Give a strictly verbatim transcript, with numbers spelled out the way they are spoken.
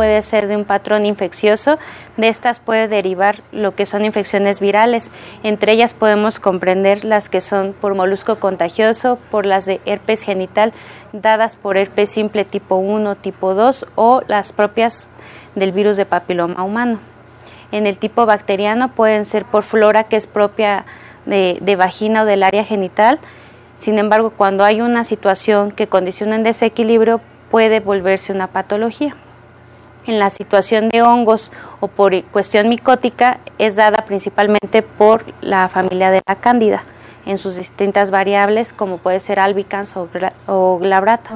puede ser de un patrón infeccioso. De estas puede derivar lo que son infecciones virales. Entre ellas podemos comprender las que son por molusco contagioso, por las de herpes genital dadas por herpes simple tipo uno, tipo dos o las propias del virus de papiloma humano. En el tipo bacteriano pueden ser por flora que es propia de, de vagina o del área genital. Sin embargo, cuando hay una situación que condiciona un desequilibrio, puede volverse una patología. En la situación de hongos o por cuestión micótica, es dada principalmente por la familia de la cándida, en sus distintas variables, como puede ser albicans o, o glabrata.